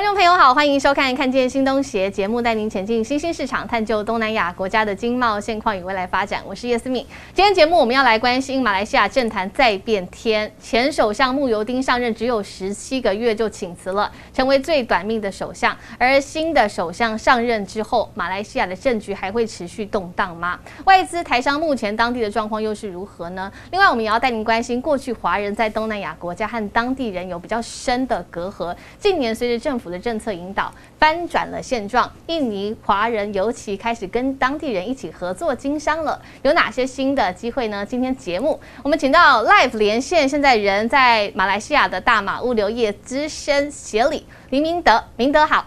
观众朋友好，欢迎收看《看见新东协》节目，带您前进新兴市场，探究东南亚国家的经贸现况与未来发展。我是叶思敏。今天节目我们要来关心马来西亚政坛再变天，前首相慕尤丁上任只有17个月就请辞了，成为最短命的首相。而新的首相上任之后，马来西亚的政局还会持续动荡吗？外资台商目前当地的状况又是如何呢？另外，我们也要带您关心过去华人在东南亚国家和当地人有比较深的隔阂，近年随着政府的政策引导翻转了现状，印尼华人尤其开始跟当地人一起合作经商了，有哪些新的机会呢？今天节目我们请到 Live 连线，现在人在马来西亚的大马物流业资深协理林明德，明德好。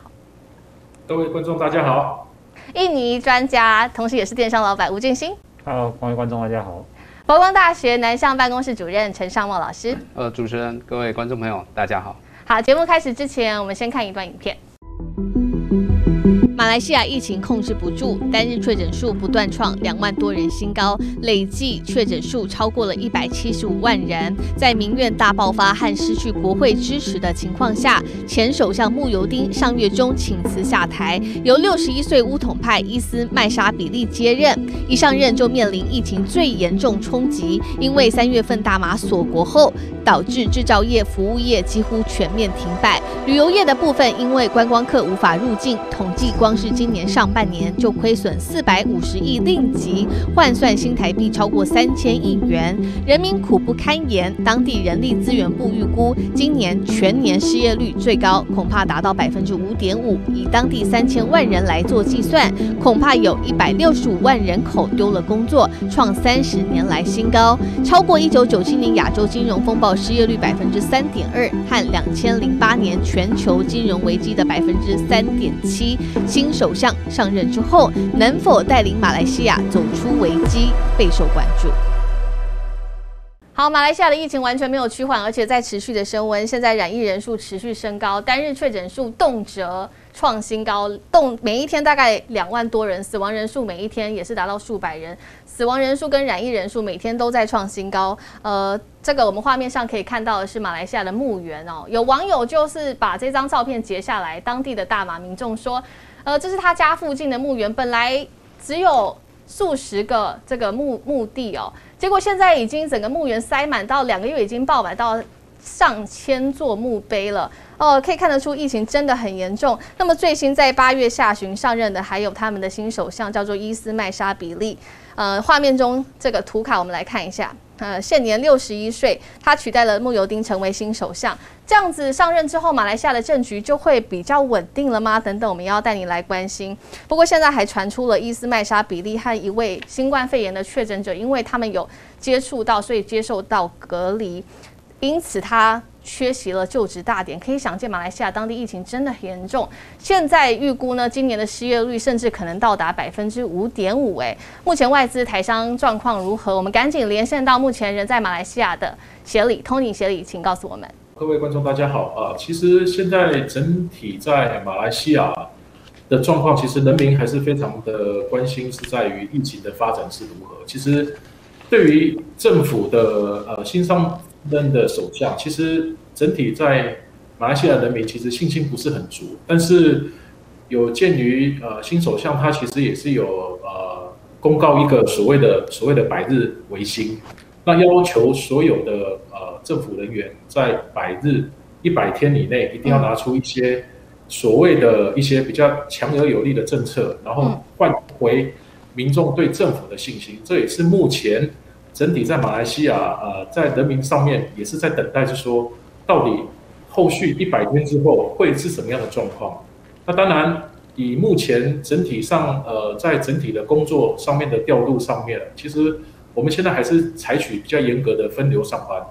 各位观众大家好。印尼专家，同时也是电商老板吴俊兴。Hello， 各位观众大家好。佛光大学南向办公室主任陈尚茂老师。主持人，各位观众朋友大家好。好，节目开始之前，我们先看一段影片。马来西亚疫情控制不住，单日确诊数不断创2万多人新高，累计确诊数超过了175万人。在民怨大爆发和失去国会支持的情况下，前首相慕尤丁上月中请辞下台，由61岁巫统派伊斯麦沙比利接任。一上任就面临疫情最严重冲击，因为3月份大马锁国后，导致制造业、服务业几乎全面停摆，旅游业的部分因为观光客无法入境，统计光是今年上半年就亏损450亿令吉，换算新台币超过3000亿元，人民苦不堪言。当地人力资源部预估，今年全年失业率最高，恐怕达到5.5%，以当地3000万人来做计算，恐怕有165万人口丢了工作，创30年来新高，超过1997年亚洲金融风暴失业率3.2%和2008年全球金融危机的3.7%。新首相上任之后，能否带领马来西亚走出危机，备受关注。好，马来西亚的疫情完全没有趋缓，而且在持续的升温，现在染疫人数持续升高，单日确诊数动辄创新高，每一天大概2万多人，死亡人数每一天也是达到数百人，死亡人数跟染疫人数每天都在创新高。这个我们画面上可以看到的是马来西亚的墓园哦，有网友就是把这张照片截下来，当地的大马民众说，这是他家附近的墓园，本来只有数十个这个墓地哦，结果现在已经整个墓园塞满到2个月已经爆满到上千座墓碑了哦，可以看得出疫情真的很严重。那么最新在8月下旬上任的还有他们的新首相叫做伊斯麦沙比利，画面中这个图卡我们来看一下，现年61岁，他取代了慕尤丁成为新首相。这样子上任之后，马来西亚的政局就会比较稳定了吗？等等，我们要带你来关心。不过现在还传出了伊斯麦沙比利和一位新冠肺炎的确诊者，因为他们有接触到，所以接受到隔离，因此他缺席了就职大典。可以想见马来西亚当地疫情真的很严重，现在预估呢，今年的失业率甚至可能到达5.5%。目前外资台商状况如何？我们赶紧连线到目前人在马来西亚的协理 Tony 协理，请告诉我们。各位观众大家好啊，其实现在整体在马来西亚的状况，其实人民还是非常的关心，是在于疫情的发展是如何。其实对于政府的新上任的首相，其实整体在马来西亚人民其实信心不是很足，但是有鉴于新首相他其实也是有公告一个所谓的100日维新，那要求所有的政府人员在100天以内一定要拿出一些所谓的一些比较强而有力的政策，然后换回民众对政府的信心。这也是目前整体在马来西亚在人民上面也是在等待，是说到底后续100天之后会是什么样的状况。那当然以目前整体上在整体的工作上面的调度上面，其实我们现在还是采取比较严格的分流上班，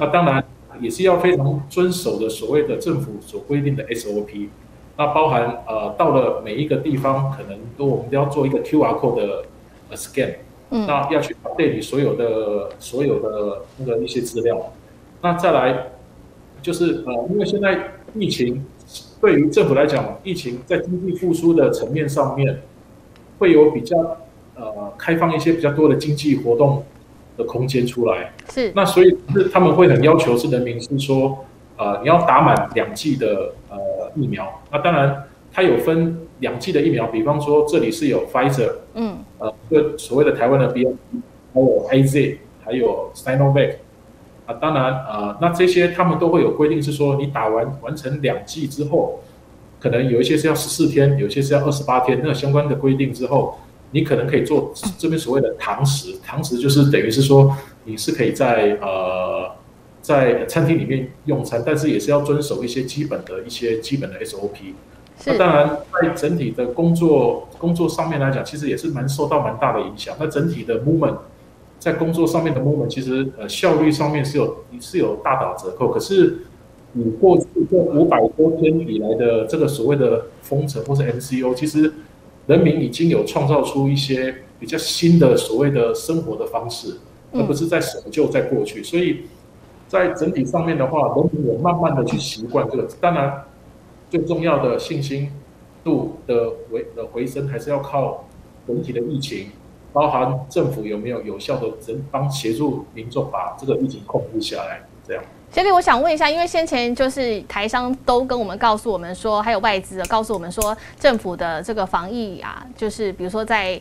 那当然也是要非常遵守的所谓的政府所规定的 SOP， 那包含到了每一个地方可能都我们都要做一个 QR code 的scan，那要去update你所有的那个一些资料。那再来就是因为现在疫情对于政府来讲，疫情在经济复苏的层面上面会有比较开放一些比较多的经济活动的空间出来，是那所以是他们会很要求是人民是说你要打满2剂的疫苗。那当然，它有分2剂的疫苗，比方说这里是有 Pfizer， 所谓的台湾的 BNT， 还有 AZ， 还有 Cynovac。啊，当然那这些他们都会有规定，是说你打完完成2剂之后，可能有一些是要14天，有一些是要28天，那相关的规定之后。 你可能可以做这边所谓的堂食，堂食就是等于是说你是可以在餐厅里面用餐，但是也是要遵守一些基本的 SOP。那当然，在整体的工作上面来讲，其实也是受到蛮大的影响。那整体的 movement 在工作上面的 movement， 其实效率上面是有大打折扣。可是你过去这500多天以来的这个所谓的封城或是 MCO， 其实。 人民已经有创造出一些比较新的所谓的生活的方式，而不是在守旧在过去。所以，在整体上面的话，人民也慢慢的去习惯这个。当然，最重要的信心度的回升，还是要靠整体的疫情，包含政府有没有有效的协助民众把这个疫情控制下来，这样。 所以我想问一下，因为先前就是台商都跟我们告诉我们说，还有外资告诉我们说，政府的这个防疫啊，就是比如说在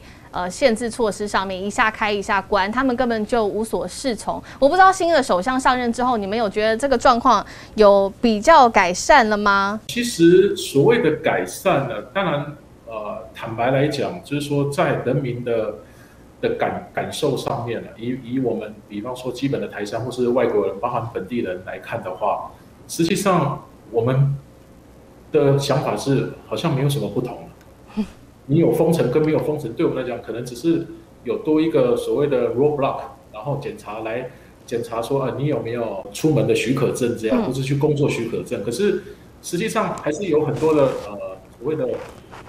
限制措施上面一下开一下关，他们根本就无所适从。我不知道新的首相上任之后，你们有觉得这个状况有比较改善了吗？其实所谓的改善呢，当然坦白来讲，就是说在人民的感受上面呢，以我们比方说基本的台商或是外国人，包含本地人来看的话，实际上我们的想法是好像没有什么不同。你有封城跟没有封城，对我们来讲可能只是有多一个所谓的 roadblock， 然后检查说你有没有出门的许可证这样，或是去工作许可证。可是实际上还是有很多的所谓的。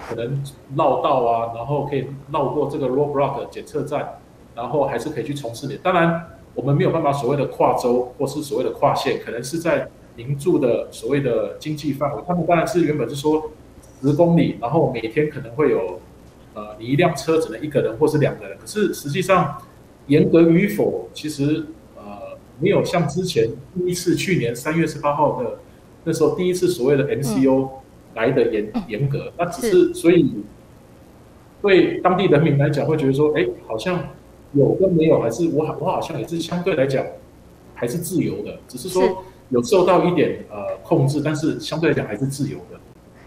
可能绕道啊，然后可以绕过这个 roadblock 检测站，然后还是可以去从事你。当然，我们没有办法所谓的跨州或是所谓的跨县，可能是在民住的所谓的经济范围。他们当然是原本是说10公里，然后每天可能会有你一辆车只能1个人或是2个人。可是实际上，严格与否，其实没有像之前第一次去年3月18号的那时候第一次所谓的 MCO。 来的严格，那只是所以对当地人民来讲，会觉得说，哎，好像有跟没有，还是我好像也是相对来讲还是自由的，只是说有受到一点控制，但是相对来讲还是自由的。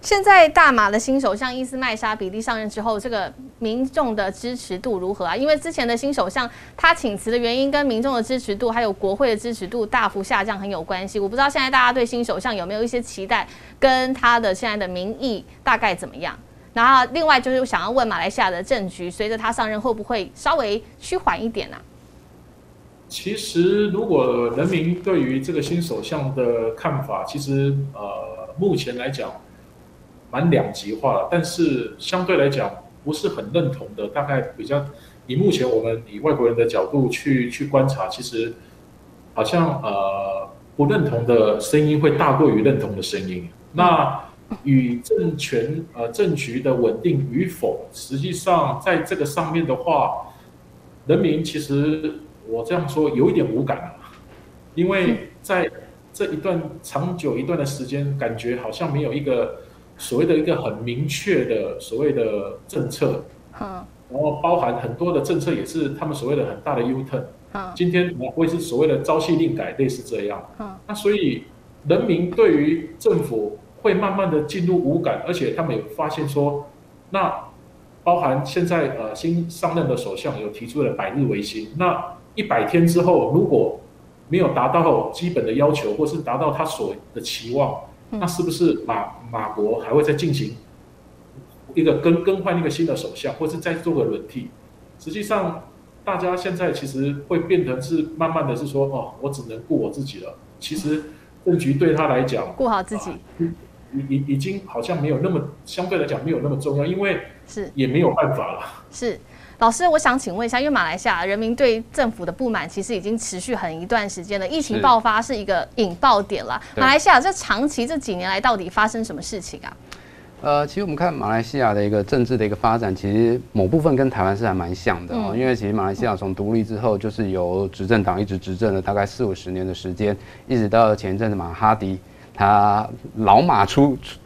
现在大马的新首相伊斯迈沙比利上任之后，这个民众的支持度如何啊？因为之前的新首相他请辞的原因跟民众的支持度还有国会的支持度大幅下降很有关系。我不知道现在大家对新首相有没有一些期待，跟他的现在的民意大概怎么样？然后另外就是想要问马来西亚的政局，随着他上任会不会稍微趋缓一点啊？其实如果人民对于这个新首相的看法，其实目前来讲。 蛮两极化了，但是相对来讲不是很认同的，大概比较以目前我们以外国人的角度去观察，其实好像不认同的声音会大过于认同的声音。那与政局的稳定与否，实际上在这个上面的话，人民其实我这样说有一点无感了，因为在这一段长久一段的时间，感觉好像没有一个。 所谓的一个很明确的所谓的政策，然后包含很多的政策也是他们所谓的很大的 U turn，今天会是所谓的朝夕令改，类似这样，那所以人民对于政府会慢慢的进入无感，而且他们也发现说，那包含现在新上任的首相有提出了100日维新，那100天之后如果没有达到基本的要求，或是达到他所的期望。 那是不是马国还会再进行一个更换一个新的首相，或是再做个轮替？实际上，大家现在其实会变成是慢慢的是说，哦，我只能顾我自己了。其实政局对他来讲，顾好自己，已经好像没有那么相对来讲没有那么重要，因为是也没有办法了。是。 老师，我想请问一下，因为马来西亚人民对政府的不满其实已经持续很一段时间了，疫情爆发是一个引爆点了。马来西亚这长期这几年来到底发生什么事情啊？其实我们看马来西亚的一个政治的一个发展，其实某部分跟台湾是还蛮像的哦。因为其实马来西亚从独立之后，就是由执政党一直执政了大概40-50年的时间，一直到前一阵子马哈迪他老马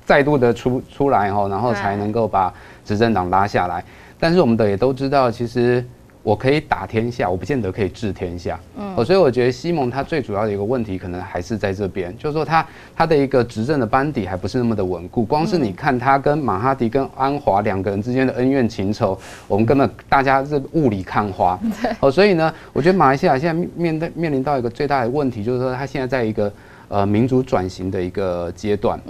再度的出来哈，然后才能够把执政党拉下来。但是我们也都知道，其实我可以打天下，我不见得可以治天下。所以我觉得西蒙他最主要的一个问题，可能还是在这边，就是说他的一个执政的班底还不是那么的稳固。光是你看他跟马哈迪跟安华两个人之间的恩怨情仇，我们根本大家是雾里看花。所以呢，我觉得马来西亚现在面临到一个最大的问题，就是说他现在在一个民主转型的一个阶段，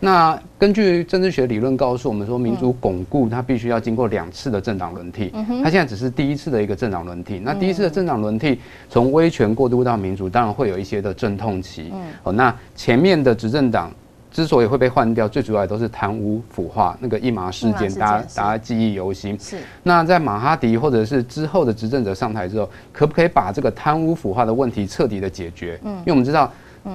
那根据政治学理论告诉我们说，民主巩固它必须要经过2次的政党轮替，它现在只是第1次的一个政党轮替。那第1次的政党轮替从威权过渡到民主，当然会有一些的阵痛期。那前面的执政党之所以会被换掉，最主要也都是贪污腐化那个一麻事件，大家记忆犹新。是。那在马哈迪或者是之后的执政者上台之后，可不可以把这个贪污腐化的问题彻底的解决？因为我们知道，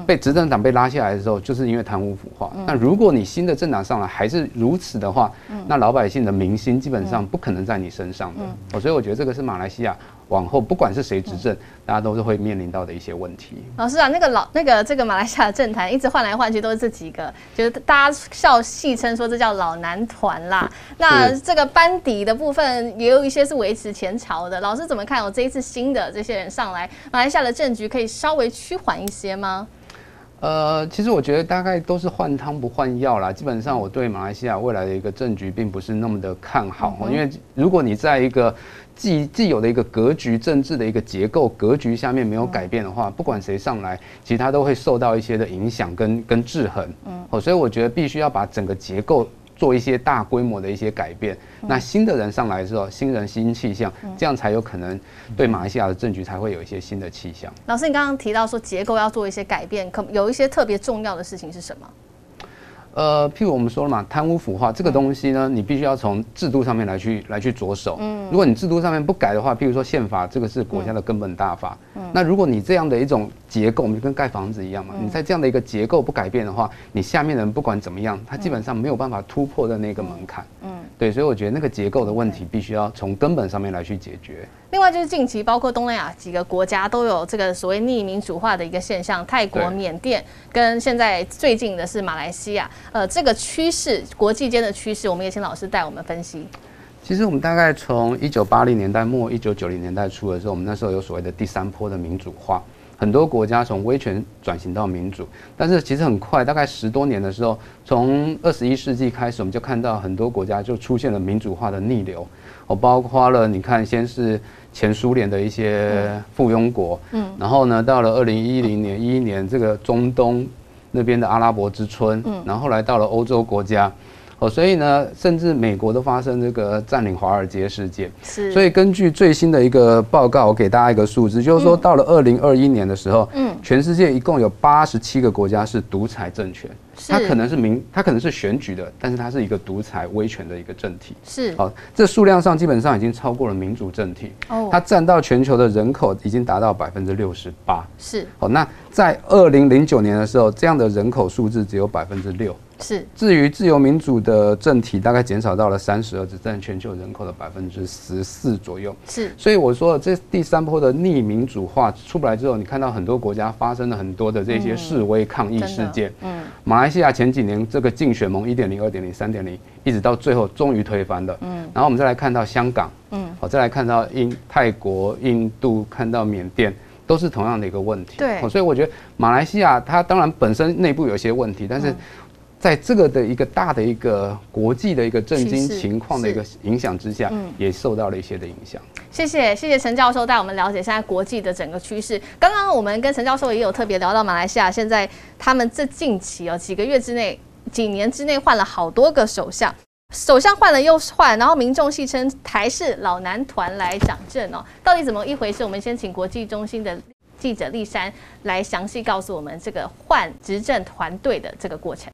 被执政党被拉下来的时候，就是因为贪污腐化。那如果你新的政党上来还是如此的话，那老百姓的民心基本上不可能在你身上的。所以我觉得这个是马来西亚往后不管是谁执政，大家都是会面临到的一些问题。老师啊，这个马来西亚政坛一直换来换去都是这几个，就是大家戏称说这叫老男团啦。那这个班底的部分也有一些是维持前朝的，老师怎么看？这一次新的这些人上来，马来西亚的政局可以稍微趋缓一些吗？其实我觉得大概都是换汤不换药啦。基本上我对马来西亚未来的一个政局并不是那么的看好，因为如果你在一个既有的一个格局、政治的一个结构格局下面没有改变的话，不管谁上来，其实他都会受到一些的影响跟制衡。所以我觉得必须要把整个结构做一些大规模的一些改变，那新的人上来之后，新人新气象，这样才有可能对马来西亚的政局才会有一些新的气象。老师，你刚刚提到说结构要做一些改变，有一些特别重要的事情是什么？譬如我们说了嘛，贪污腐化这个东西呢，你必须要从制度上面来去着手。如果你制度上面不改的话，譬如说宪法，这个是国家的根本大法。那如果你这样的一种结构，我们就跟盖房子一样嘛，你在这样的一个结构不改变的话，你下面的人不管怎么样，他基本上没有办法突破的那个门槛。对，所以我觉得那个结构的问题必须要从根本上面来去解决。另外就是近期包括东南亚几个国家都有这个所谓逆民主化的一个现象，泰国、缅甸跟现在最近的是马来西亚。这个趋势，国际间的趋势，我们也请老师带我们分析。其实我们大概从1980年代末、1990年代初的时候，我们那时候有所谓的第3波的民主化。很多国家从威权转型到民主，但是其实很快，大概10多年的时候，从21世纪开始，我们就看到很多国家就出现了民主化的逆流。包括了你看，先是前苏联的一些附庸国，然后呢，到了2011年、2011年这个中东那边的阿拉伯之春，然后来到了欧洲国家。所以呢，甚至美国都发生这个占领华尔街事件。是。所以根据最新的一个报告，我给大家一个数字，就是说到了2021年的时候，全世界一共有87个国家是独裁政权。它可能是选举的，但是它是一个独裁威权的一个政体。是。这数量上基本上已经超过了民主政体。它占到全球的人口已经达到68%。是。那在2009年的时候，这样的人口数字只有6%。是。至于自由民主的政体，大概减少到了32，只占全球人口的14%左右。是。所以我说，这第3波的逆民主化出来之后，你看到很多国家发生了很多的这些示威抗议事件。马来西亚前几年这个竞选盟1.0、2.0、3.0，一直到最后终于推翻了。然后我们再来看到香港，再来看到泰国、印度，看到缅甸，都是同样的一个问题。对。所以我觉得马来西亚它当然本身内部有一些问题，但是在这个的一个大的一个国际的一个震惊情况的一个影响之下，也受到了一些的影响。谢谢陈教授带我们了解现在国际的整个趋势。刚刚我们跟陈教授也有特别聊到马来西亚，现在他们这近期几个月之内、几年之内换了好多个首相。首相换了又换，然后民众戏称台式老男团来掌政到底怎么一回事？我们先请国际中心的记者丽珊来详细告诉我们这个换执政团队的这个过程。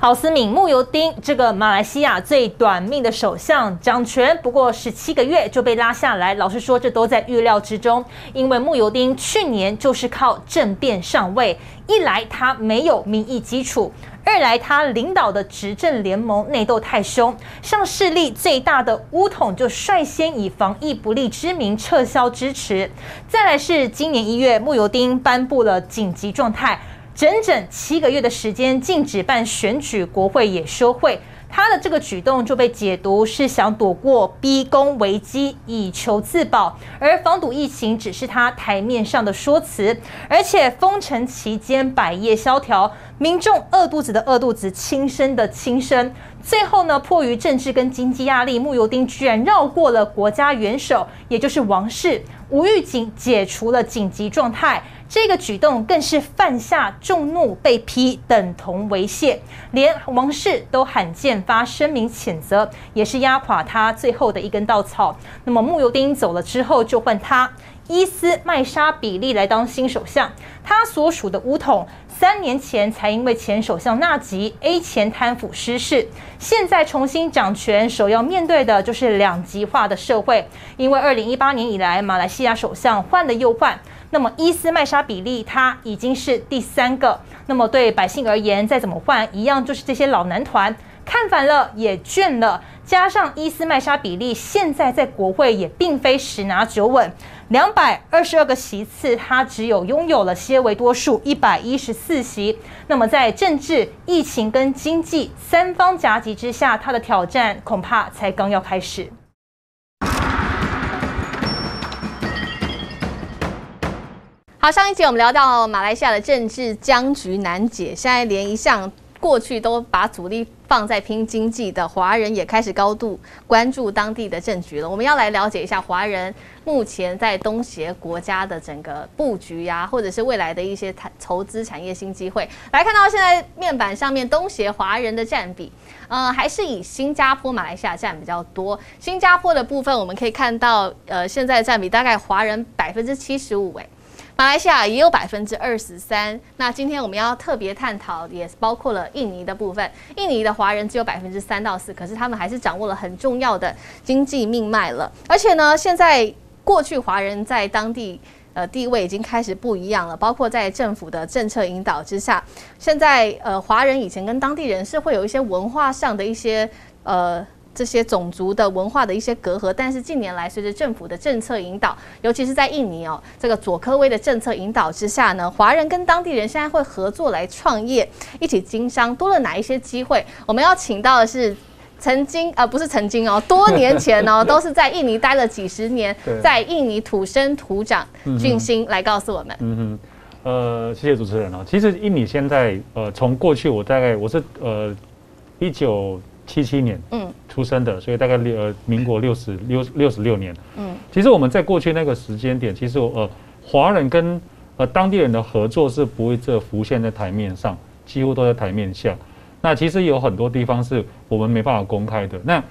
好，思敏慕尤丁这个马来西亚最短命的首相，掌权不过17个月就被拉下来。老实说，这都在预料之中，因为慕尤丁去年就是靠政变上位。一来他没有民意基础，二来他领导的执政联盟内斗太凶，上势力最大的巫统就率先以防疫不力之名撤销支持。再来是今年1月，慕尤丁颁布了紧急状态。 整整7个月的时间禁止办选举，国会也休会。他的这个举动就被解读是想躲过逼宫危机，以求自保。而防堵疫情只是他台面上的说辞，而且封城期间百业萧条，民众饿肚子的饿肚子，轻生的轻生。最后呢，迫于政治跟经济压力，慕尤丁居然绕过了国家元首，也就是王室，无预警解除了紧急状态。 这个举动更是犯下众怒被批，等同猥亵，连王室都罕见发声明谴责，也是压垮他最后的一根稻草。那么慕尤丁走了之后，就换他伊斯麦沙比利来当新首相。他所属的巫统3年前才因为前首相纳吉 A 钱贪腐失势，现在重新掌权，首要面对的就是两极化的社会。因为2018年以来，马来西亚首相换了又换。 那么伊斯麦沙比利他已经是第3个，那么对百姓而言，再怎么换一样就是这些老男团看烦了也倦了。加上伊斯麦沙比利现在在国会也并非十拿九稳，222个席次他只有拥有了些微多数114席。那么在政治、疫情跟经济3方夹击之下，他的挑战恐怕才刚要开始。 好，上一节我们聊到马来西亚的政治僵局难解，现在连一项过去都把主力放在拼经济的华人也开始高度关注当地的政局了。我们要来了解一下华人目前在东协国家的整个布局呀、或者是未来的一些投资产业新机会。来看到现在面板上面东协华人的占比。 还是以新加坡、马来西亚占比较多。新加坡的部分，我们可以看到，现在占比大概华人75%，马来西亚也有23%。那今天我们要特别探讨，也包括了印尼的部分。印尼的华人只有3%到4%，可是他们还是掌握了很重要的经济命脉了。而且呢，现在过去华人在当地。 地位已经开始不一样了，包括在政府的政策引导之下，现在华人以前跟当地人是会有一些文化上的一些这些种族的文化的一些隔阂，但是近年来随着政府的政策引导，尤其是在印尼哦，这个佐科威的政策引导之下呢，华人跟当地人现在会合作来创业，一起经商，多了哪一些机会？我们要请到的是。 多年前哦，都是在印尼待了几10年，在印尼土生土长，俊兴来告诉我们。谢谢主持人哦。其实印尼现在从过去我大概我是1977年出生的，所以大概民国66年。其实我们在过去那个时间点，其实华人跟当地人的合作是不会浮现在台面上，几乎都在台面下。 那其实有很多地方是我们没办法公开的。那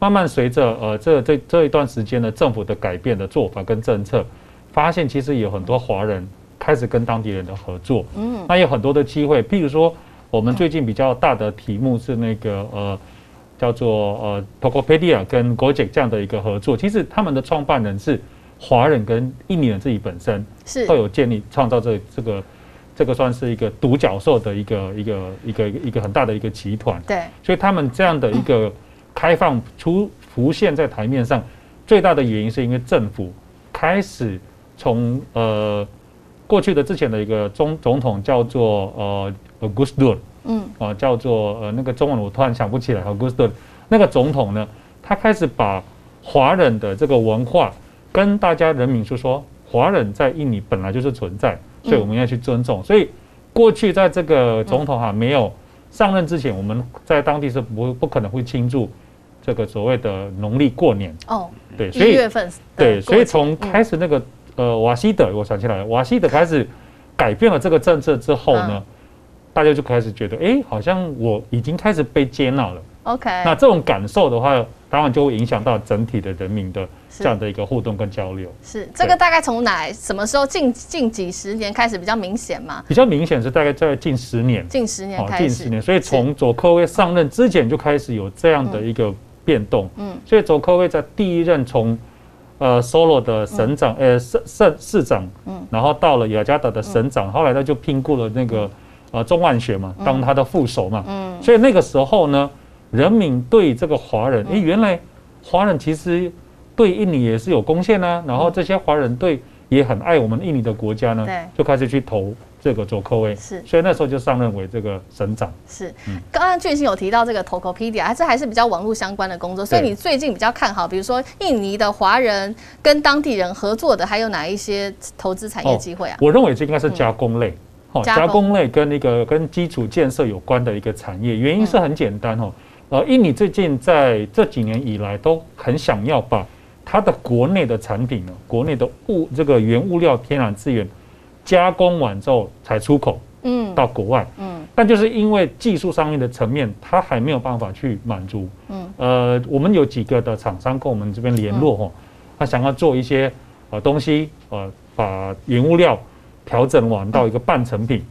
慢慢随着这一段时间的政府的改变的做法跟政策，发现其实有很多华人开始跟当地人的合作。那有很多的机会，譬如说我们最近比较大的题目是那个叫做Tokopedia 跟 Gojek 这样的一个合作。其实他们的创办人是华人跟印尼人自己本身都有建立创造这个算是一个独角兽的一个很大的一个集团，对，所以他们这样的一个开放浮现在台面上，最大的原因是因为政府开始从过去的之前的一个总统叫做Gusdur，叫做那个中文我突然想不起来 ，Gusdur 那个总统呢，他开始把华人的这个文化跟大家人民说，华人在印尼本来就是存在。 所以我们要去尊重。所以过去在这个总统没有上任之前，我们在当地是不可能会庆祝这个所谓的农历过年。哦，对，所以1月份对，所以从开始那个瓦西德，我想起来了，瓦西德开始改变了这个政策之后呢，大家就开始觉得，哎，好像我已经开始被接纳了。OK， 那这种感受的话，当然就会影响到整体的人民的这样的一个互动跟交流。是这个大概从什么时候近几十年开始比较明显嘛？比较明显是大概在近10年，近10年开始，近10年。所以从左科威上任之前就开始有这样的一个变动。嗯，所以左科威在第一任从Solo 的省长，市长，然后到了雅加达的省长，后来他就聘雇了那个钟万学嘛，当他的副手嘛，所以那个时候呢，人民对这个华人，原来华人其实对印尼也是有贡献啊，然后这些华人对也很爱我们印尼的国家呢，就开始去投这个Jokowi，所以那时候就上任为这个省长。是，刚刚俊兴有提到这个 Tokopedia， 这还是比较网络相关的工作，所以你最近比较看好，比如说印尼的华人跟当地人合作的，还有哪一些投资产业机会啊？我认为这应该是加工类，加工类跟跟基础建设有关的一个产业，原因是很简单印尼最近在这几年以来都很想要把它的国内的产品呢，国内的这个原物料、天然资源，加工完之后才出口，到国外，但就是因为技术上面的层面，它还没有办法去满足，我们有几个的厂商跟我们这边联络他想要做一些东西，把原物料调整完到一个半成品，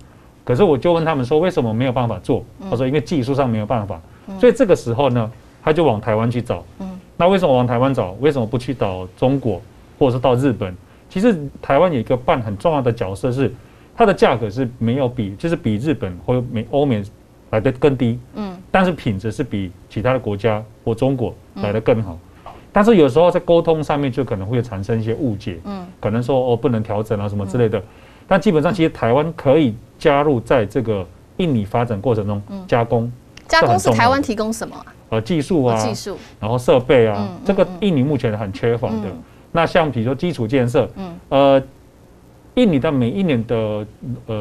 可是我就问他们说为什么没有办法做，他说因为技术上没有办法，所以这个时候呢，他就往台湾去找，那为什么往台湾找？为什么不去找中国或者是到日本？其实台湾有一个扮很重要的角色是，它的价格是没有就是比日本或欧美来得更低，但是品质是比其他的国家或中国来得更好，但是有时候在沟通上面就可能会产生一些误解，可能说不能调整啊什么之类的，但基本上其实台湾可以加入在这个印尼发展过程中加工。加工是台湾提供什么？技术啊，技术，然后设备啊，这个印尼目前很缺乏的。那像比如说基础建设，印尼的每一年的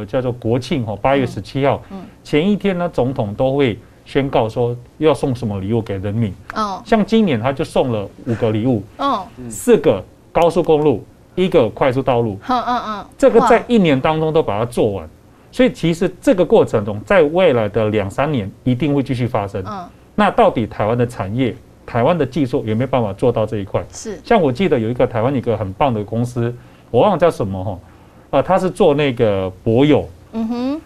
叫做国庆8月17号前一天呢，总统都会宣告说要送什么礼物给人民。像今年他就送了5个礼物，4个高速公路，1个快速道路。这个在1年当中都把它做完，所以其实这个过程中，在未来的2-3年一定会继续发生。那到底台湾的产业？台湾的技术有没有办法做到这一块？是，像我记得有一个台湾一个很棒的公司，我忘了叫什么它是做那个柏油。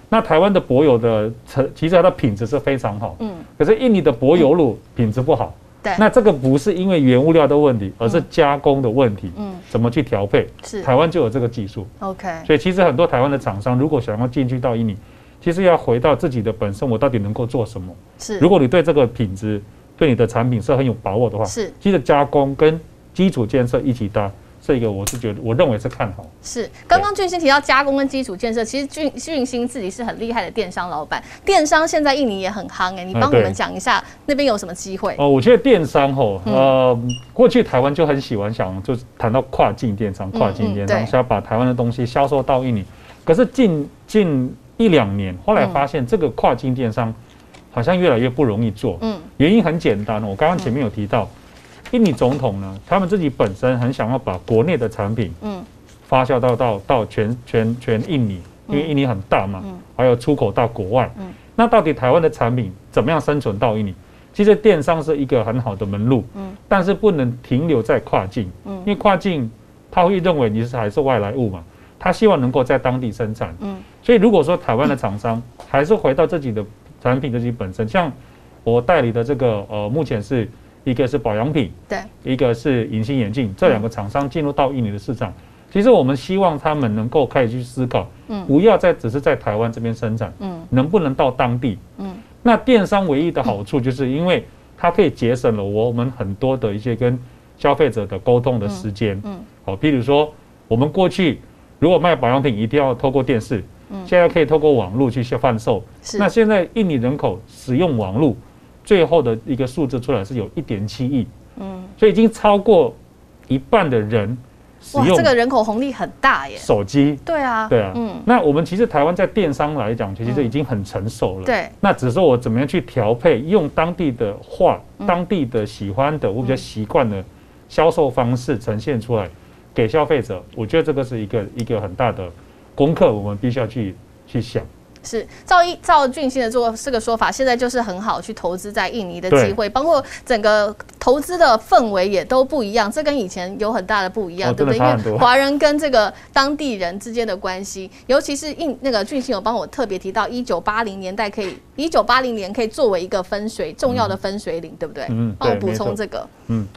那台湾的柏油的，其实它的品质是非常好。可是印尼的柏油路品质不好。那这个不是因为原物料的问题，而是加工的问题。怎么去调配？是，台湾就有这个技术。OK。所以其实很多台湾的厂商如果想要进去到印尼，其实要回到自己的本身，我到底能够做什么？是，如果你对这个品质。对你的产品是很有把握的话，是，其实加工跟基础建设一起搭，这个我是觉得，我认为是看好。是，刚刚俊兴提到加工跟基础建设，其实俊兴自己是很厉害的电商老板，电商现在印尼也很夯你帮我们讲一下那边有什么机会？我觉得电商过去台湾就很喜欢就谈到跨境电商，是要把台湾的东西销售到印尼，可是近1-2年，后来发现这个跨境电商。好像越来越不容易做，原因很简单，我刚刚前面有提到，印尼总统呢，他们自己本身很想要把国内的产品，发酵到全印尼，因为印尼很大嘛，还有出口到国外，那到底台湾的产品怎么样生存到印尼？其实电商是一个很好的门路，但是不能停留在跨境，因为跨境他会认为你还是外来物嘛，他希望能够在当地生产，所以如果说台湾的厂商还是回到自己的。产品自己本身，像我代理的这个目前是一个是保养品，一个是隐形眼镜，这2个厂商进入到印尼的市场。其实我们希望他们能够开始去思考，不要只是在台湾这边生产，能不能到当地？那电商唯一的好处就是因为它可以节省了我们很多的一些跟消费者的沟通的时间，譬如说我们过去如果卖保养品一定要透过电视。现在可以透过网络去贩售。那现在印尼人口使用网络，最后的一个数字出来是有1.7亿，所以已经超过1半的人使用。这个人口红利很大耶。手机。对啊。那我们其实台湾在电商来讲，其实已经很成熟了。那只是我怎么样去调配，用当地的话、当地的喜欢的、我比较习惯的销售方式呈现出来给消费者，我觉得这个是一个很大的。功课我们必须要去想。是照俊兴的这个说法，现在就是很好去投资在印尼的机会，包括整个投资的氛围也都不一样，这跟以前有很大的不一样，对不对？因为华人跟这个当地人之间的关系，尤其是那个俊兴有帮我特别提到1980年代可以，1980年可以作为一个分水重要的分水岭，对不对？帮我补充这个。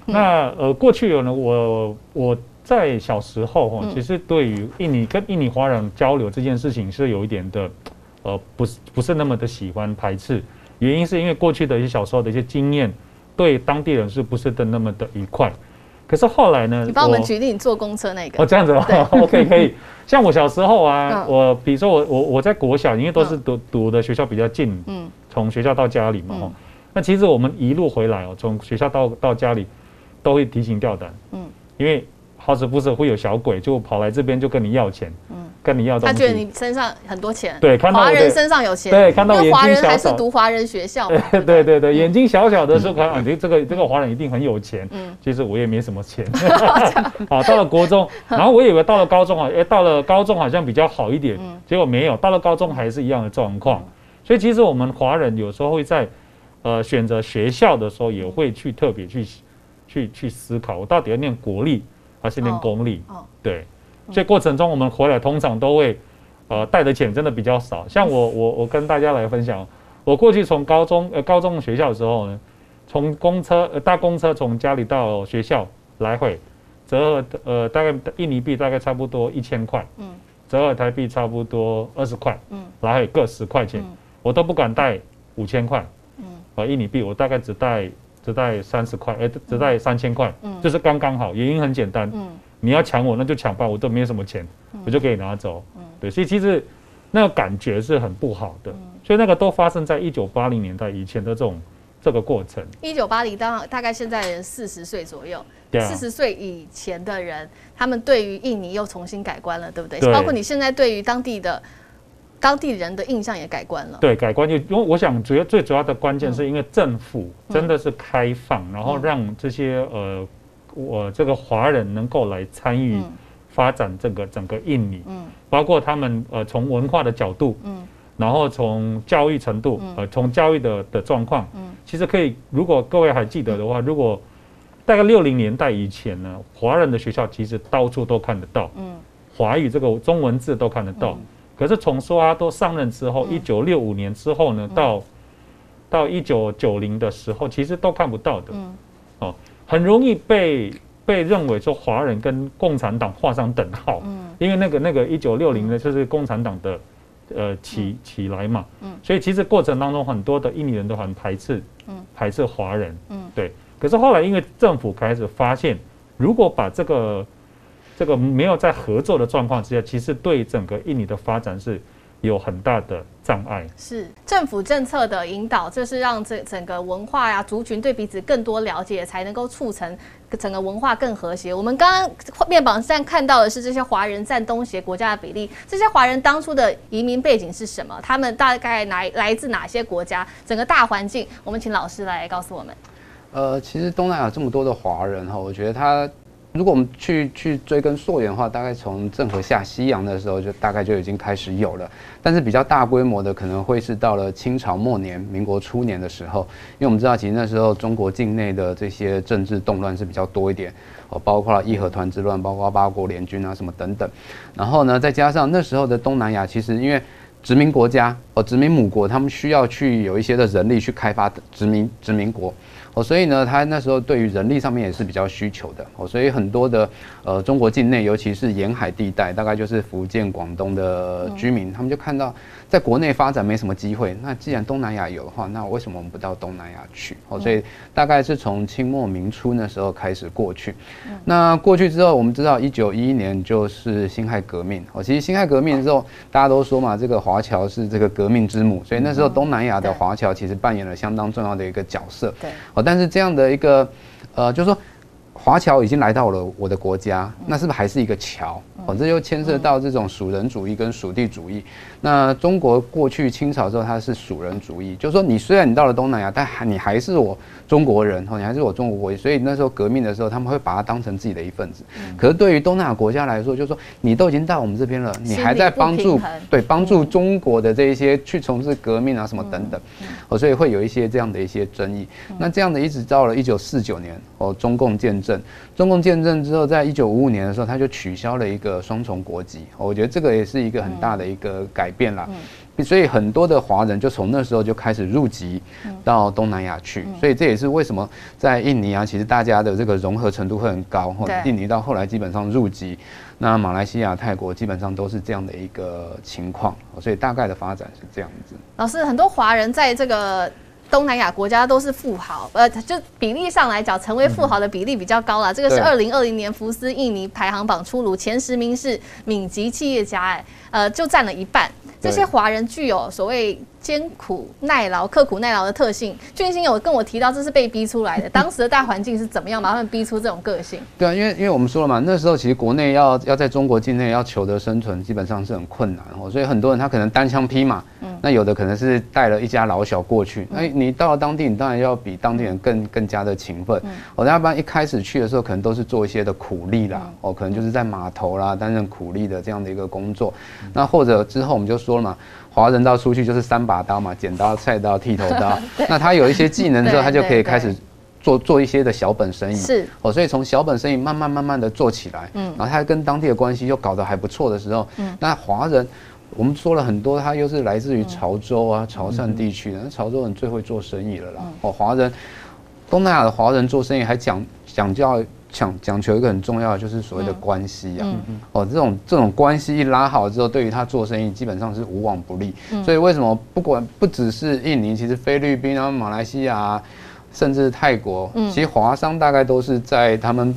那过去有呢，我在小时候哈，其实对于跟印尼华人交流这件事情是有一点的，不是那么的喜欢排斥，原因是因为过去的一些小时候的一些经验，对当地人是不是的那么的愉快？可是后来呢，你帮我们举例，你坐公车那个哦，这样子哦 ，OK 可以。像我小时候啊，我比如说我在国小，因为都是读的学校比较近，从学校到家里嘛，那其实我们一路回来哦，从学校到家里，都会提心吊胆，因为。好死不死会有小鬼就跑来这边就跟你要钱，跟你要东西。他觉得你身上很多钱，对，看到华人身上有钱，对，看到眼睛小小，因为华人还是读华人学校嘛，对对对，眼睛小小的时候，这个华人一定很有钱，其实我也没什么钱。好，到了国中，然后我以为到了高中啊，到了高中好像比较好一点，结果没有，到了高中还是一样的状况。所以其实我们华人有时候会在选择学校的时候，也会去特别去思考，我到底要念国立。还是念公立，对，所以过程中我们回来通常都会，带的钱真的比较少。像我跟大家来分享，我过去从高中学校的时候呢，从搭公车从家里到学校来回，折合大概印尼币大概差不多1000块，折合台币差不多20块，来回各10块钱，我都不敢带5000块，印尼币我大概只带30块，只带3000块，就是刚刚好。原因很简单，你要抢我，那就抢吧，我都没有什么钱，我就给你拿走。对，所以其实那个感觉是很不好的，所以那个都发生在1980年代以前的这个过程。1980大概现在40岁左右，40岁以前的人，他们对于印尼又重新改观了，对不对？包括你现在对于当地人的印象也改观了，对，改观就因为我想最主要的关键是因为政府真的是开放，然后让这些这个华人能够来参与发展整个印尼，包括他们从文化的角度，然后从教育程度，从教育的状况，其实可以，如果各位还记得的话，如果大概60年代以前呢，华人的学校其实到处都看得到，华语这个中文字都看得到。可是从苏阿多上任之后，1965年之后呢，到1990的时候，其实都看不到的，哦，很容易被认为说华人跟共产党画上等号，因为那个1960呢，就是共产党的起来嘛，所以其实过程当中很多的印尼人都很排斥华人，对。可是后来因为政府开始发现，如果把这个没有在合作的状况之下，其实对整个印尼的发展是有很大的障碍。是政府政策的引导，这是让这整个文化呀、族群对彼此更多了解，才能够促成整个文化更和谐。我们刚刚面板上看到的是这些华人占东协国家的比例，这些华人当初的移民背景是什么？他们大概来自哪些国家？整个大环境，我们请老师来告诉我们。其实东南亚这么多的华人哈，我觉得他。如果我们去追根溯源的话，大概从郑和下西洋的时候就已经开始有了，但是比较大规模的可能会是到了清朝末年、民国初年的时候，因为我们知道其实那时候中国境内的这些政治动乱是比较多一点，包括义和团之乱，包括八国联军啊什么等等，然后呢再加上那时候的东南亚其实因为殖民国家殖民母国他们需要去有一些的人力去开发殖民国。所以呢，他那时候对于人力上面也是比较需求的，所以很多的中国境内，尤其是沿海地带，大概就是福建、广东的居民，他们就看到在国内发展没什么机会，那既然东南亚有的话，那为什么我们不到东南亚去？所以大概是从清末民初那时候开始过去。那过去之后，我们知道1911年就是辛亥革命，其实辛亥革命之后，大家都说嘛，这个华侨是这个革命之母，所以那时候东南亚的华侨其实扮演了相当重要的一个角色。对，但是这样的一个，就是说，华侨已经来到了我的国家，那是不是还是一个侨？哦，这就牵涉到这种属人主义跟属地主义。那中国过去清朝之后，它是属人主义，就是说你虽然你到了东南亚，但你还是我中国人，哦，你还是我中国国籍。所以那时候革命的时候，他们会把它当成自己的一份子。可是对于东南亚国家来说，就是说你都已经到我们这边了，你还在帮助中国的这一些去从事革命啊什么等等，哦，所以会有一些这样的一些争议。那这样的一直到了1949年，哦，中共建政之后，在1955年的时候，他就取消了一个双重国籍，我觉得这个也是一个很大的一个改变啦。所以很多的华人就从那时候就开始入籍到东南亚去，所以这也是为什么在印尼啊，其实大家的这个融合程度会很高。印尼到后来基本上入籍，那马来西亚、泰国基本上都是这样的一个情况，所以大概的发展是这样子。老师，很多华人在这个东南亚国家都是富豪，就比例上来讲，成为富豪的比例比较高啦。这个是2020年福斯印尼排行榜出炉，前10名是敏捷企业家，就占了一半。这些华人具有所谓艰苦耐劳、刻苦耐劳的特性。俊兴有跟我提到，这是被逼出来的，当时的大环境是怎么样把他们逼出这种个性？对啊，因为我们说了嘛，那时候其实国内要在中国境内要求得生存，基本上是很困难哦，所以很多人他可能单枪匹马，那有的可能是带了一家老小过去，那你到了当地，你当然要比当地人更加的勤奋。我要不然一开始去的时候，可能都是做一些的苦力啦，哦，可能就是在码头啦担任苦力的这样的一个工作，那或者之后我们就说了嘛，华人到出去就是3把刀嘛，剪刀、菜刀、剃头刀。那他有一些技能之后，他就可以开始做一些的小本生意。是哦，所以从小本生意慢慢的做起来，然后他跟当地的关系又搞得还不错的时候，那华人。我们说了很多，他又是来自于潮州啊、潮汕地区的，潮州人最会做生意了啦。哦，华人，东南亚的华人做生意还讲求一个很重要的，就是所谓的关系啊。哦，这种关系一拉好之后，对于他做生意基本上是无往不利。所以为什么不只是印尼，其实菲律宾啊、马来西亚啊，甚至泰国，其实华商大概都是在他们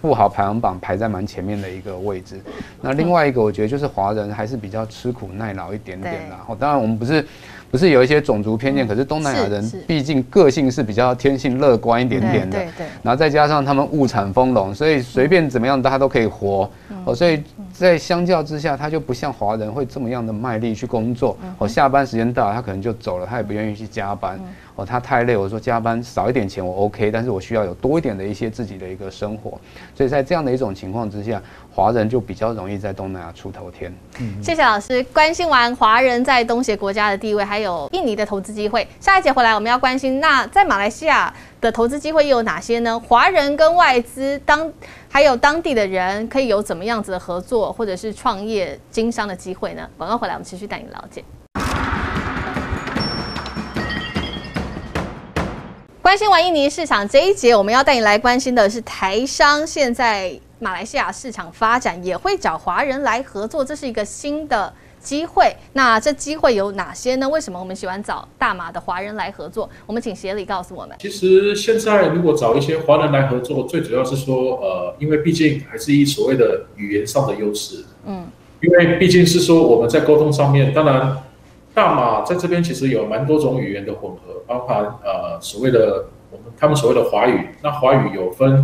富豪排行榜排在蛮前面的一个位置。那另外一个，我觉得就是华人还是比较吃苦耐劳一点点啦。当然，我们不是有一些种族偏见，可是东南亚人毕竟个性是比较天性乐观一点点的。对。然后再加上他们物产丰隆，所以随便怎么样他都可以活。哦，所以在相较之下，他就不像华人会这么样的卖力去工作。哦，下班时间到了，他可能就走了，他也不愿意去加班。哦，他太累，我说加班少一点钱我 OK， 但是我需要有多一点的一些自己的一个生活。所以在这样的一种情况之下，华人就比较容易在东南亚出头天。谢谢老师关心完华人在东协国家的地位，还有印尼的投资机会。下一节回来我们要关心，那在马来西亚的投资机会又有哪些呢？华人跟外资还有当地的人可以有怎么样子的合作，或者是创业经商的机会呢？广告回来我们持续带你了解。关心完印尼市场，这一节我们要带你来关心的是台商现在马来西亚市场发展也会找华人来合作，这是一个新的机会。那这机会有哪些呢？为什么我们喜欢找大马的华人来合作？我们请协理告诉我们。其实现在如果找一些华人来合作，最主要是说，因为毕竟还是以所谓的语言上的优势，因为毕竟是说我们在沟通上面，当然。大马在这边其实有蛮多种语言的混合，包含所谓的他们所谓的华语。那华语有分，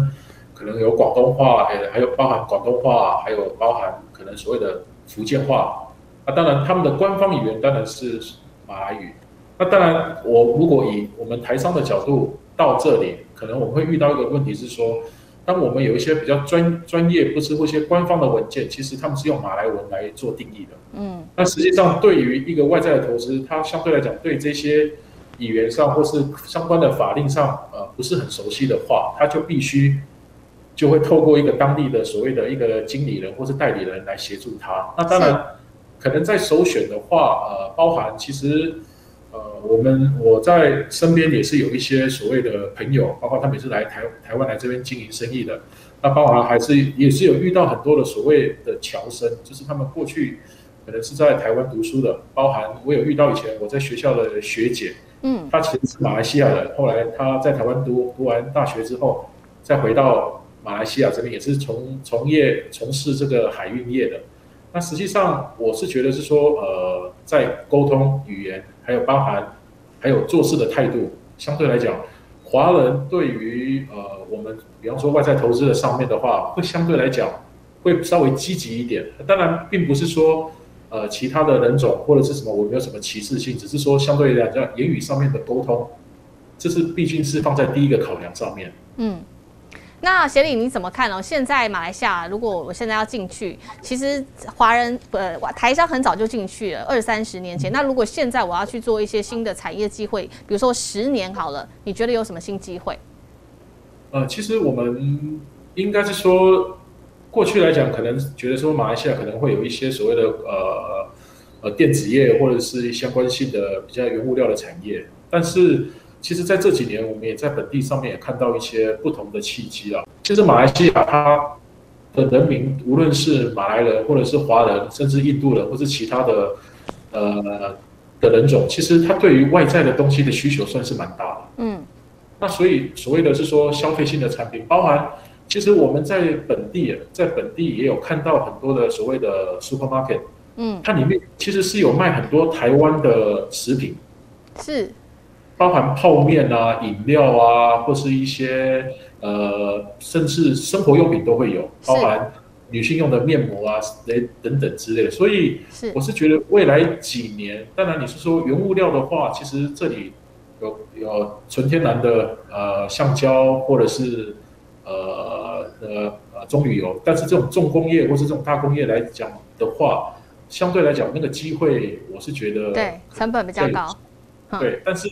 可能有广东话，还有包含广东话，还有包含可能所谓的福建话。那当然他们的官方语言当然是马来语。那当然，我如果以我们台商的角度到这里，可能我们会遇到一个问题是说，当我们有一些比较专业，不是或一些官方的文件，其实他们是用马来文来做定义的。那实际上对于一个外在的投资，它相对来讲对这些语言上或是相关的法令上，不是很熟悉的话，它就必须就会透过一个当地的所谓的一个经理人或是代理人来协助他。那当然，可能在首选的话，包含其实。我在身边也是有一些所谓的朋友，包括他们也是来台湾来这边经营生意的。那包含也是有遇到很多的所谓的侨生，就是他们过去可能是在台湾读书的。包含我有遇到以前我在学校的学姐，她其实是马来西亚人，后来她在台湾读完大学之后，再回到马来西亚这边，也是从事这个海运业的。那实际上我是觉得是说，在沟通语言，还有包含，还有做事的态度，相对来讲，华人对于我们比方说外在投资的上面的话，会相对来讲会稍微积极一点。当然，并不是说其他的人种或者是什么我没有什么歧视性，只是说相对来讲言语上面的沟通，这是毕竟是放在第一个考量上面。嗯。 那协理你怎么看呢？现在马来西亚，如果我现在要进去，其实华人台商很早就进去了，20、30年前。那如果现在我要去做一些新的产业机会，比如说10年好了，你觉得有什么新机会？其实我们应该是说，过去来讲，可能觉得说马来西亚可能会有一些所谓的电子业或者是相关性的比较原物料的产业，但是。 其实，在这几年，我们也在本地上面也看到一些不同的契机啦。其实，马来西亚它的人民，无论是马来人，或者是华人，甚至印度人，或是其他的人种，其实它对于外在的东西的需求算是蛮大的。嗯。那所以，所谓的是说消费性的产品，包含其实我们在本地也有看到很多的所谓的 supermarket。嗯。它里面其实是有卖很多台湾的食品。是。 包含泡面啊、饮料啊，或是一些甚至生活用品都会有，包含女性用的面膜啊、等等之类的。所以我是觉得未来几年，当然你是说原物料的话，其实这里有纯天然的橡胶或者是棕榈油，但是这种重工业或是这种大工业来讲的话，相对来讲那个机会，我是觉得对成本比较高，对，但是。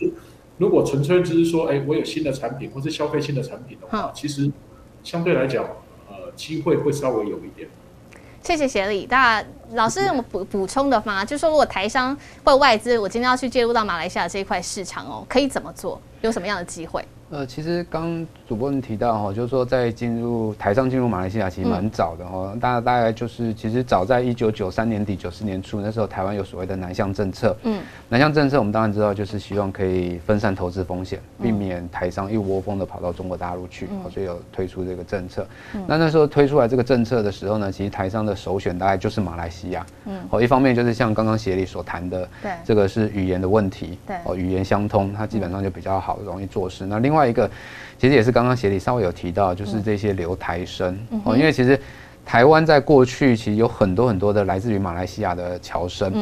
如果纯粹只是说，我有新的产品或是消费性的产品的话，其实相对来讲，机会会稍微有一点。谢谢协理。那老师有补充的吗？就是说，如果台商或外资，我今天要去介入到马来西亚这一块市场哦，可以怎么做？有什么样的机会？其实刚主播您提到哈，就是说在台商进入马来西亚其实蛮早的哈，大概就是其实早在1993年底、90年初那时候，台湾有所谓的南向政策。嗯，南向政策我们当然知道，就是希望可以分散投资风险，避免台商一窝蜂的跑到中国大陆去，所以有推出这个政策。那时候推出来这个政策的时候呢，其实台商的首选大概就是马来西亚。嗯，一方面就是像刚刚协理所谈的，对，这个是语言的问题，对，语言相通，它基本上就比较好，容易做事。那另外一个，其实也是刚刚协理稍微有提到，就是这些留台生哦，因为其实台湾在过去其实有很多的来自于马来西亚的侨生，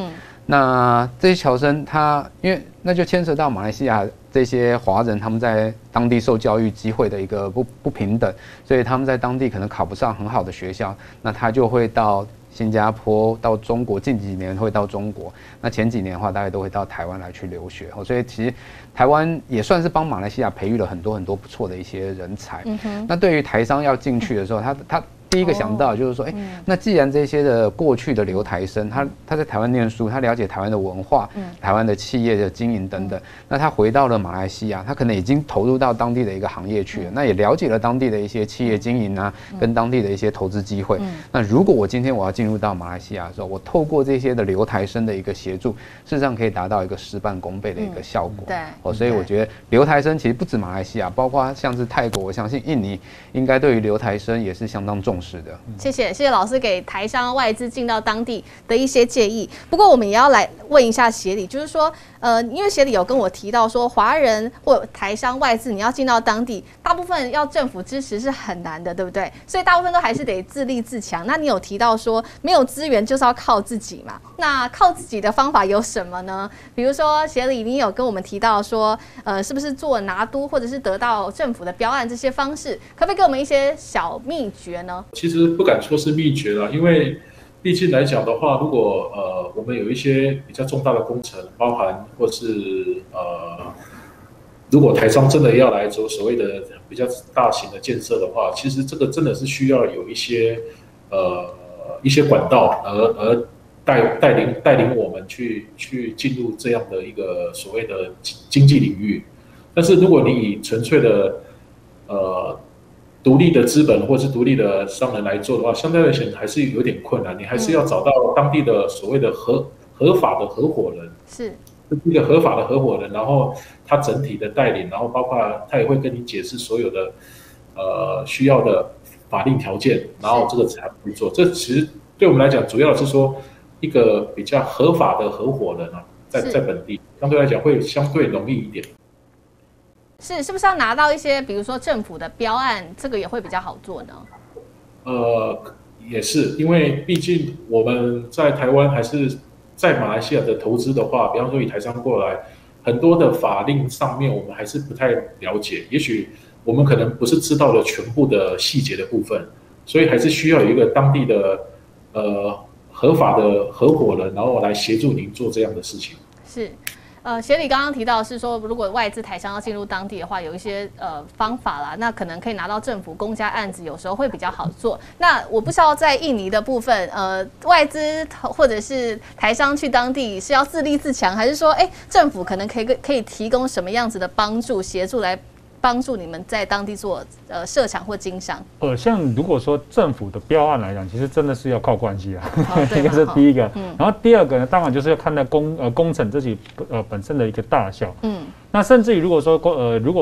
那这些侨生他因为那就牵涉到马来西亚这些华人他们在当地受教育机会的一个不平等，所以他们在当地可能考不上很好的学校，那他就会到。 新加坡到中国，近几年会到中国。那前几年的话，大概都会到台湾来去留学。所以其实台湾也算是帮马来西亚培育了很多不错的一些人才。那对于台商要进去的时候，他第一个想到就是说，那既然这些的过去的留台生，他在台湾念书，他了解台湾的文化、台湾的企业的经营等等，那他回到了马来西亚，他可能已经投入到当地的一个行业去了，那也了解了当地的一些企业经营啊，跟当地的一些投资机会。那如果我今天我要进入到马来西亚的时候，我透过这些的留台生的一个协助，事实上可以达到一个事半功倍的一个效果。对，所以我觉得留台生其实不止马来西亚，包括像是泰国，我相信印尼应该对于留台生也是相当重视。 是的，谢谢老师给台商外资进到当地的一些建议。不过我们也要来问一下协理，就是说，因为协理有跟我提到说，华人或台商外资你要进到当地，大部分要政府支持是很难的，对不对？所以大部分都还是得自立自强。那你有提到说，没有资源就是要靠自己嘛？那靠自己的方法有什么呢？比如说协理，你有跟我们提到说，是不是做拿督或者是得到政府的标案这些方式，可不可以给我们一些小秘诀呢？ 其实不敢说是秘诀了，因为毕竟来讲的话，如果我们有一些比较重大的工程，包含或是如果台商真的要来做所谓的比较大型的建设的话，其实这个真的是需要有一些管道而带领我们去进入这样的一个所谓的经济领域。但是如果你以纯粹的独立的资本或是独立的商人来做的话，相对来讲还是有点困难。你还是要找到当地的所谓的合法的合伙人，一个合法的合伙人，然后他整体的带领，然后包括他也会跟你解释所有的需要的法定条件，然后这个才不做。这其实对我们来讲，主要是说一个比较合法的合伙人啊，在本地相对来讲会相对容易一点。是不是要拿到一些，比如说政府的标案，这个也会比较好做呢？也是，因为毕竟我们在台湾还是在马来西亚的投资的话，比方说以台商过来，很多的法令上面我们还是不太了解，也许我们可能不是知道了全部的细节的部分，所以还是需要有一个当地的合法的合伙人，然后来协助您做这样的事情。是。协理刚刚提到是说，如果外资台商要进入当地的话，有一些方法啦，那可能可以拿到政府公家案子，有时候会比较好做。那我不知道在印尼的部分，外资或者是台商去当地是要自立自强，还是说，哎，政府可能可以提供什么样子的帮助协助来帮助你们在当地做设厂或经商？像如果说政府的标案来讲，其实真的是要靠关系啊，这个是第一个。然后第二个呢，当然就是要看到工程自己本身的一个大小。嗯。那甚至于如果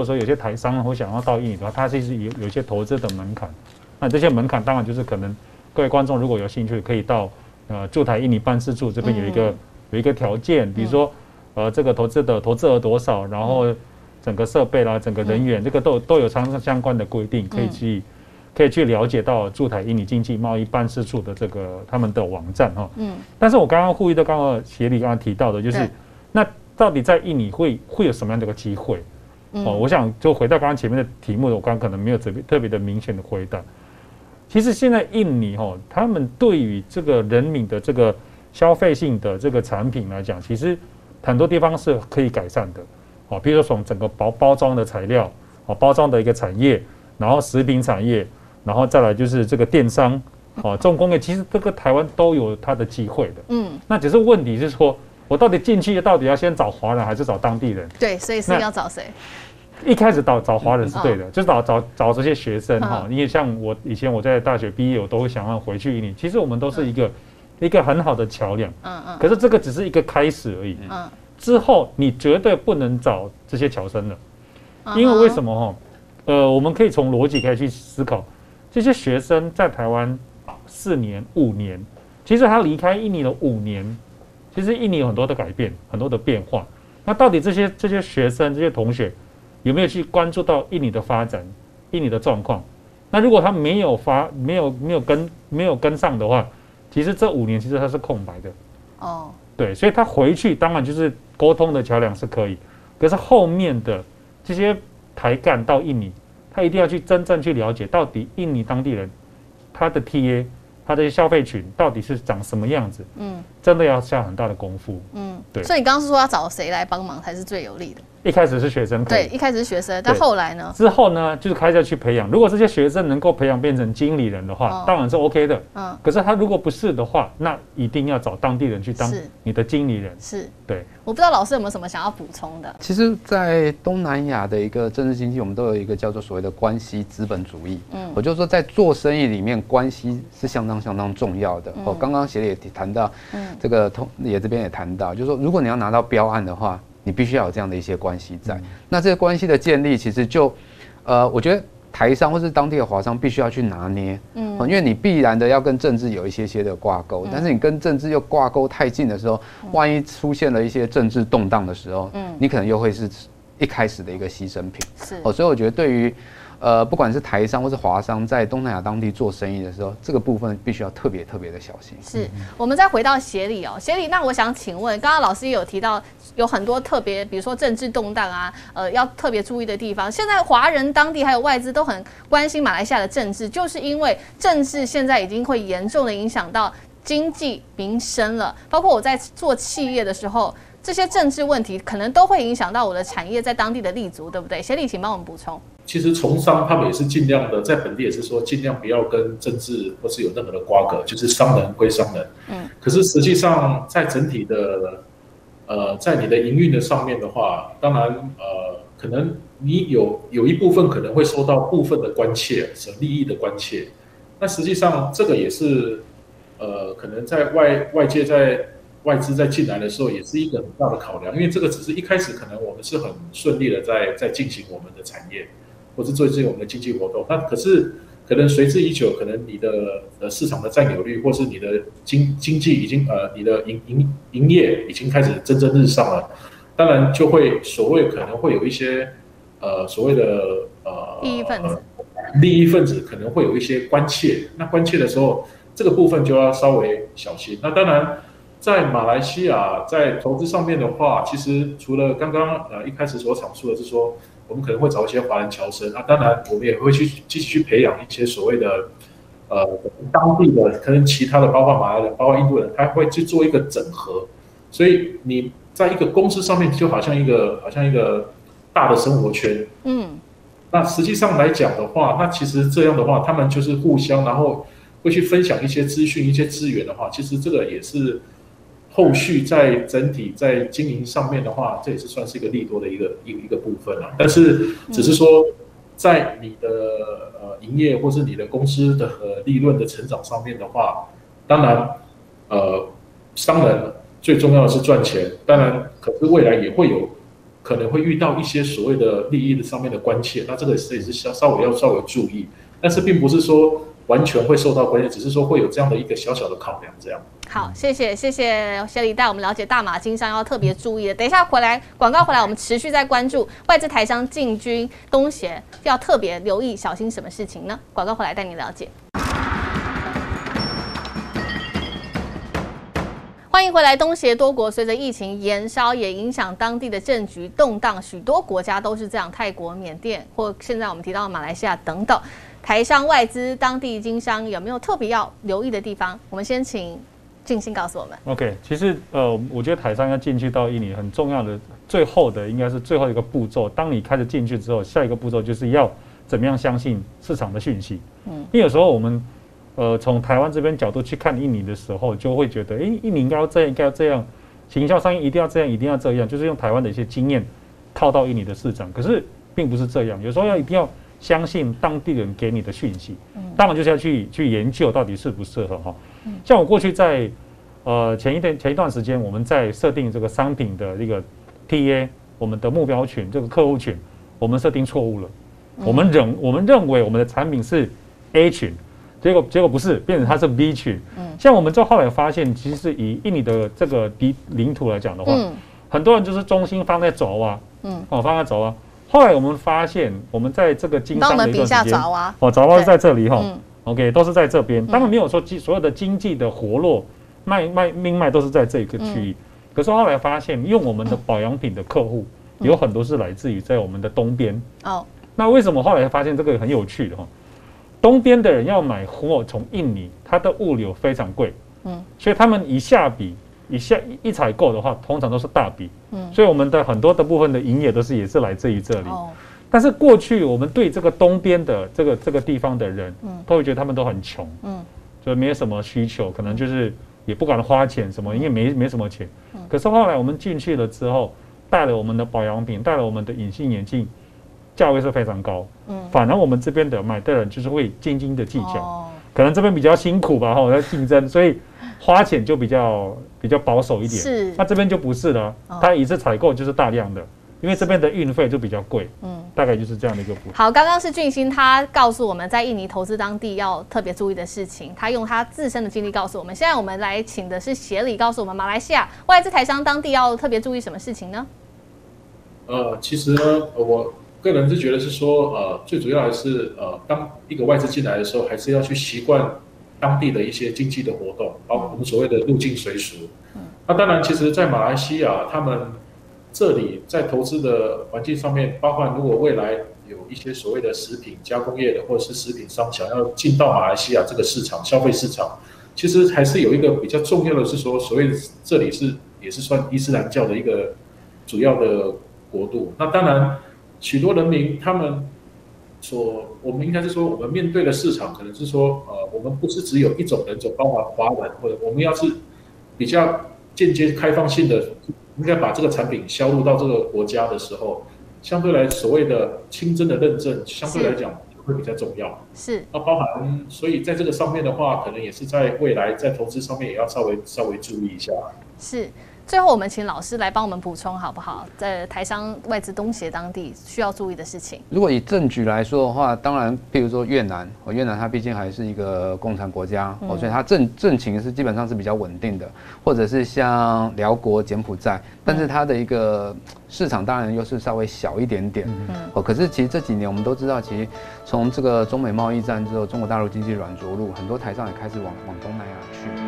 说有些台商会想要到印尼的话，它其实有一些投资的门槛。那这些门槛当然就是可能各位观众如果有兴趣，可以到驻台印尼办事处这边有一个条件，比如说这个投资额多少，然后。整个设备啦，整个人员，这个都有相关的规定，可以去了解到驻台印尼经济贸易办事处的这个他们的网站哈。嗯。但是我刚刚呼吁到，刚刚协理刚刚提到的，就是那到底在印尼会有什么样的一个机会？哦，我想就回到刚刚前面的题目，我刚刚可能没有特别的明显的回答。其实现在印尼哈，他们对于这个人民的这个消费性的这个产品来讲，其实很多地方是可以改善的。比如说从整个包装的材料，包装的一个产业，然后食品产业，然后再来就是这个电商，重工业，其实这个台湾都有它的机会的。嗯，那只是问题是说，我到底进去到底要先找华人还是找当地人？对，所以是要找谁？一开始找华人是对的，就找这些学生哈。因为像我以前我在大学毕业，我都会想要回去印尼。其实我们都是一个很好的桥梁。嗯。可是这个只是一个开始而已。嗯。之后你绝对不能找这些侨生了，因为为什么哈？我们可以从逻辑可以去思考，这些学生在台湾4年5年，其实他离开印尼的5年，其实印尼有很多的改变，很多的变化。那到底这些学生、这些同学有没有去关注到印尼的发展、印尼的状况？那如果他没有跟上的话，其实这5年其实他是空白的。哦。对，所以他回去当然就是沟通的桥梁是可以，可是后面的这些台干到印尼，他一定要去真正去了解到底印尼当地人他的 TA 他的消费群到底是长什么样子，真的要下很大的功夫，对。所以你刚刚是说要找谁来帮忙才是最有利的？一开始是学生，对，一开始是学生，但后来呢？之后呢，就是开始去培养。如果这些学生能够培养变成经理人的话，当然是 OK 的。嗯。可是他如果不是的话，那一定要找当地人去当你的经理人。是。对。我不知道老师有没有什么想要补充的？其实，在东南亚的一个政治经济，我们都有一个叫做所谓的关系资本主义。嗯。我就说，在做生意里面，关系是相当重要的。哦，刚刚协理也谈到，这个同也这边也谈到，就是说，如果你要拿到标案的话。你必须要有这样的一些关系在，那这些关系的建立，其实就，我觉得台商或是当地的华商必须要去拿捏，因为你必然的要跟政治有一些的挂钩，但是你跟政治又挂钩太近的时候，万一出现了一些政治动荡的时候，你可能又会是一开始的一个牺牲品，是，所以我觉得对于。不管是台商或是华商，在东南亚当地做生意的时候，这个部分必须要特别的小心。是，我们再回到协理哦，协理，那我想请问，刚刚老师也有提到，有很多特别，比如说政治动荡啊，要特别注意的地方。现在华人当地还有外资都很关心马来西亚的政治，就是因为政治现在已经会严重的影响到经济民生了。包括我在做企业的时候，这些政治问题可能都会影响到我的产业在当地的立足，对不对？协理，请帮我们补充。其实从商他们也是尽量的，在本地也是说尽量不要跟政治或是有任何的瓜葛，就是商人归商人。可是实际上在整体的，在你的营运的上面的话，当然可能你有一部分可能会受到部分的关切，是利益的关切。那实际上这个也是，可能在外界在外资在进来的时候，也是一个很大的考量，因为这个只是一开始可能我们是很顺利的在进行我们的产业。或是做这些我们的经济活动，那可是可能随之已久，可能你的市场的占有率，或是你的经济已经你的营业已经开始蒸蒸日上了，当然就会所谓可能会有一些所谓的利益分子，可能会有一些关切。那关切的时候，这个部分就要稍微小心。那当然，在马来西亚在投资上面的话，其实除了刚刚一开始所阐述的是说，我们可能会找一些华人侨生，那当然我们也会去积极去培养一些所谓的当地的可能其他的，包括马来人、包括印度人，他会去做一个整合。所以你在一个公司上面就好像一个大的生活圈，嗯，那实际上来讲的话，那其实这样的话，他们就是互相，然后会去分享一些资讯、一些资源的话，其实这个也是后续在整体在经营上面的话，这也是算是一个利多的一个部分啊。但是只是说，在你的营业或是你的公司的利润的成长上面的话，当然最重要的是赚钱，当然可是未来也会有。可能会遇到一些所谓的利益上面的关切，那这个也是稍微要注意，但是并不是说完全会受到关切，只是说会有这样的一个小小的考量这样。好，谢谢协理带我们了解大马经商要特别注意的。等一下广告回来，我们持续在关注外资台商进军东协，要特别留意小心什么事情呢？广告回来带你了解。欢迎回来，东协多国随着疫情延烧，也影响当地的政局动荡，许多国家都是这样，泰国、缅甸，或现在我们提到马来西亚等等。台商外资当地经商有没有特别要留意的地方？我们先请俊兴告诉我们。OK， 其实我觉得台商要进去到印尼很重要的，最后一个步骤，当你开始进去之后，下一个步骤就是要怎么样相信市场的讯息。嗯，因为有时候我们。从台湾这边角度去看印尼的时候，就会觉得，印尼应该要这样，行销商业一定要这样，就是用台湾的一些经验套到印尼的市场。可是并不是这样，有时候一定要相信当地人给你的讯息，当然就是要去研究到底适不适合哈。像我过去在前一段时间，我们在设定这个商品的这个 TA， 我们的目标群这个客户群，我们设定错误了，我们认为我们的产品是 A 群。结果不是，变成它是 B 群。像我们就后来发现，其实以印尼的这个领土来讲的话，很多人就是中心放在轴啊，放在轴啊。后来我们发现，我们在这个经商的一段时间，轴啊是在这里哈，OK 都是在这边。当然没有说所有的经济的活络命脉都是在这个区域。可是后来发现，用我们的保养品的客户有很多是来自于在我们的东边。哦，那为什么后来发现这个很有趣的哈？东边的人要买货从印尼，它的物流非常贵，所以他们一采购的话，通常都是大笔，所以我们的很多的部分的营业也是来自于这里。但是过去我们对这个东边的这个地方的人，都会觉得他们都很穷，所以没有什么需求，可能就是也不敢花钱什么，因为没什么钱。可是后来我们进去了之后，带了我们的保养品，带了我们的隐形眼镜。价位是非常高，反而我们这边的买的人就是会斤斤的计较，可能这边比较辛苦吧，在竞争，所以花钱就比较保守一点。是，那这边就不是了，它一次采购就是大量的，因为这边的运费就比较贵，大概就是这样的一个部分。好，刚刚是俊兴他告诉我们在印尼投资当地要特别注意的事情，他用他自身的经历告诉我们。现在我们来请的是协理告诉我们，马来西亚外资台商当地要特别注意什么事情呢？其实呢，我个人是觉得是说，最主要的是，当一个外资进来的时候，还是要去习惯当地的一些经济的活动，包括我们所谓的入境随俗。那当然，其实，在马来西亚，他们这里在投资的环境上面，包括如果未来有一些所谓的食品加工业的或者是食品商想要进到马来西亚这个市场消费市场，其实还是有一个比较重要的是说，所谓这里也是算伊斯兰教的一个主要的国度。那当然。许多人民，他们我们应该是说，我们面对的市场可能是说，我们不是只有一种人种，包括华人，或者我们要是比较间接开放性的，应该把这个产品销入到这个国家的时候，相对来所谓的清真的认证，相对来讲会比较重要。是，那包含，所以在这个上面的话，可能也是在未来在投资上面也要稍微注意一下。是。最后，我们请老师来帮我们补充好不好？在台商外资东协当地需要注意的事情。如果以政局来说的话，当然，譬如说越南，越南它毕竟还是一个共产国家，所以它政情是基本上是比较稳定的，或者是像辽国、柬埔寨，但是它的一个市场当然又是稍微小一点点。可是其实这几年我们都知道，其实从这个中美贸易战之后，中国大陆经济软着陆，很多台商也开始往东南亚去。